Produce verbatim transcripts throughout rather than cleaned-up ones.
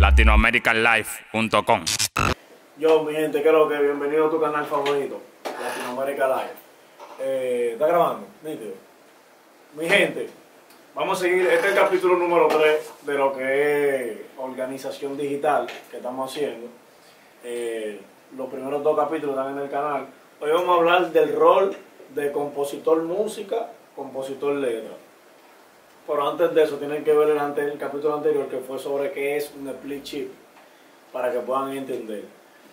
latinoamerica life punto com. Yo, mi gente, creo que bienvenido a tu canal favorito, Latinoamérica Life. Eh, ¿Está grabando? Nítido. Mi gente, vamos a seguir. Este es el capítulo número tres de lo que es organización digital que estamos haciendo. Eh, los primeros dos capítulos están en el canal. Hoy vamos a hablar del rol de compositor música, compositor letra. Pero antes de eso, tienen que ver el, ante, el capítulo anterior, que fue sobre qué es un split chip, para que puedan entender.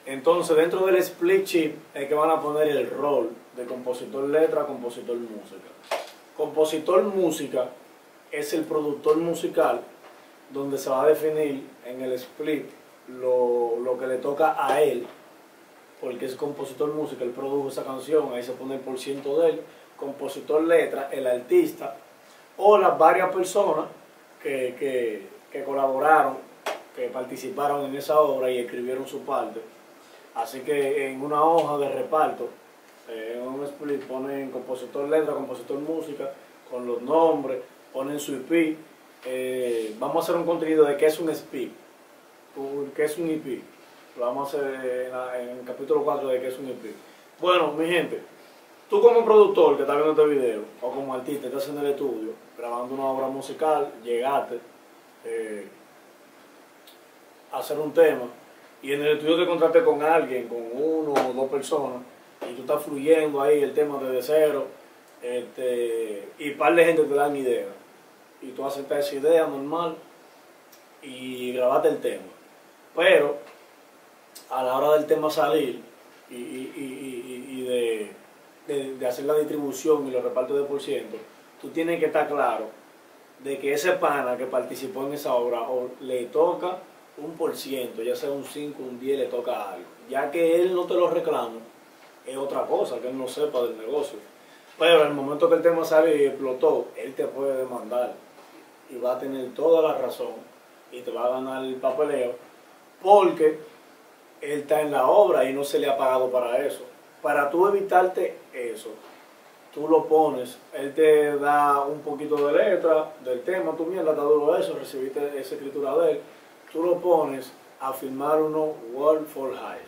Entonces, dentro del split chip es que van a poner el rol de compositor letra, compositor música. Compositor música es el productor musical, donde se va a definir en el split lo, lo que le toca a él, porque es compositor música, él produjo esa canción, ahí se pone el por ciento de él. Compositor letra, el artista, o las varias personas que, que, que colaboraron, que participaron en esa obra y escribieron su parte. Así que en una hoja de reparto, eh, en un split ponen compositor letra, compositor música, con los nombres, ponen su I P. Eh, vamos a hacer un contenido de qué es un I P, qué es un I P. Lo vamos a hacer en, la, en el capítulo cuatro de qué es un I P. Bueno, mi gente, tú como productor que está viendo este video, o como artista que estás en el estudio grabando una obra musical, llegaste eh, a hacer un tema y en el estudio te encontraste con alguien, con uno o dos personas, y tú estás fluyendo ahí el tema desde cero, este, y un par de gente te dan ideas y tú aceptas esa idea normal y grabaste el tema, pero a la hora del tema salir y, y, y, y, y de De, de hacer la distribución y los repartos de por ciento, tú tienes que estar claro de que ese pana que participó en esa obra o le toca un por ciento, ya sea un cinco, un diez, le toca algo. Ya que él no te lo reclama, es otra cosa, que él no sepa del negocio. Pero en el momento que el tema sale y explotó, él te puede demandar y va a tener toda la razón y te va a ganar el papeleo porque él está en la obra y no se le ha pagado para eso. Para tú evitarte eso, tú lo pones, él te da un poquito de letra, del tema, tú mierda, está duro eso, recibiste esa escritura de él, tú lo pones a firmar uno Work for Hire.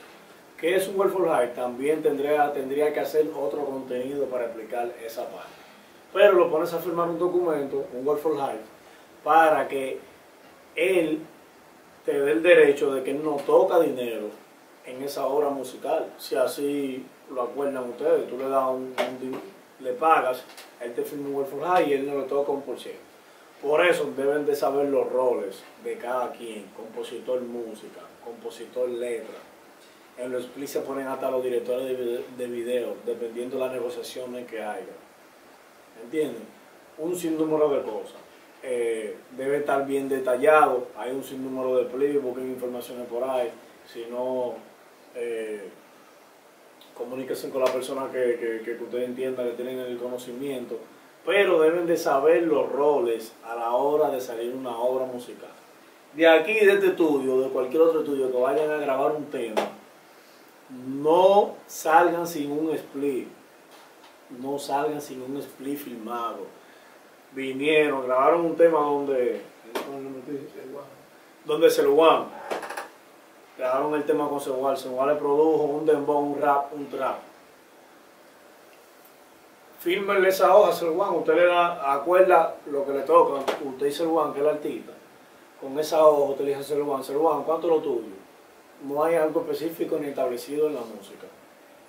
¿Qué es un Work for Hire? También tendría, tendría que hacer otro contenido para explicar esa parte. Pero lo pones a firmar un documento, un Work for Hire, para que él te dé el derecho de que él no toca dinero en esa obra musical, si así lo acuerdan ustedes. Tú le das un, un le pagas, él te firma un Work for Hire y él no le toca un por ciento. Por eso deben de saber los roles de cada quien, compositor música, compositor letra. En los split se ponen hasta los directores de video, de video dependiendo de las negociaciones que haya. ¿Entienden? Un sinnúmero de cosas. Eh, debe estar bien detallado, hay un sinnúmero de plis, busquen informaciones por ahí, si no... Eh, comunicación con la persona que, que, que ustedes entiendan, que tienen el conocimiento, pero deben de saber los roles a la hora de salir una obra musical. De aquí, de este estudio, de cualquier otro estudio que vayan a grabar un tema, no salgan sin un split, no salgan sin un split filmado. Vinieron, grabaron un tema donde, donde se lo van. Grabaron el tema con Segual, Segual le produjo un dembow, un rap, un trap. Fírmenle esa hoja a Segual, usted le da, acuerda lo que le toca, usted y Segual, que es el artista. Con esa hoja usted le dice a Segual, Segual, ¿cuánto es lo tuyo? No hay algo específico ni establecido en la música.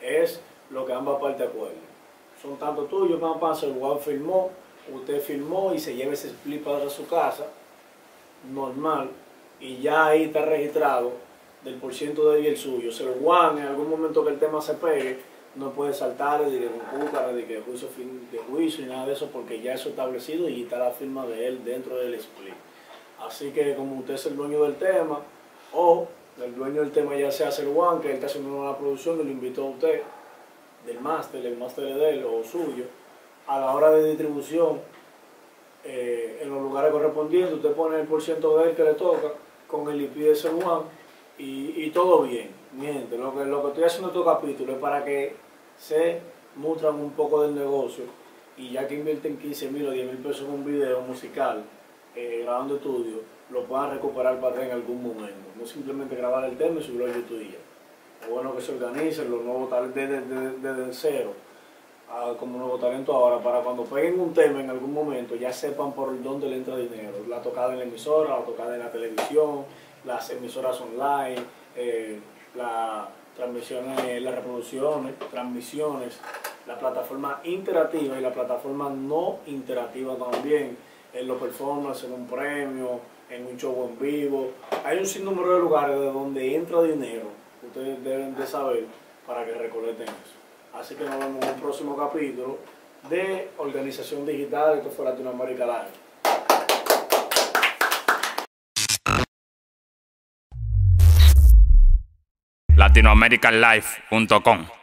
Es lo que ambas partes acuerdan. Son tanto tuyos, pam, pam, Segual firmó, usted firmó y se lleva ese split para su casa, normal, y ya ahí está registrado del por ciento de él y el suyo. Se lo guan, en algún momento que el tema se pegue, no puede saltar de un cúcara, de que juicio de juicio y nada de eso, porque ya eso establecido y está la firma de él dentro del split. Así que como usted es el dueño del tema, o el dueño del tema ya sea el guan, que él está haciendo una producción y lo invitó a usted, del máster, el máster de él o suyo, a la hora de distribución, eh, en los lugares correspondientes, usted pone el por ciento de él que le toca, con el I P de el guan, Y, y todo bien, mi gente. Lo que, lo que estoy haciendo en estos capítulos es para que se mutran un poco del negocio y ya que invierten quince mil o diez mil pesos en un video musical, eh, grabando estudio, lo puedan recuperar para atrás en algún momento. No simplemente grabar el tema y subirlo a YouTube ya. Es bueno que se organicen los nuevos talentos desde, desde, desde cero, a, como nuevo talento ahora, para cuando peguen un tema en algún momento ya sepan por dónde le entra dinero. La tocada en la emisora, la tocada en la televisión, las emisoras online, eh, la... transmisiones, las reproducciones, transmisiones, la plataforma interactiva y la plataforma no interactiva también, en los performances, en un premio, en un show en vivo. Hay un sinnúmero de lugares de donde entra dinero, ustedes deben de saber para que recolecten eso. Así que nos vemos en un próximo capítulo de Organización Digital. Esto fue Latinoamérica Live. Latinoamerica Life punto com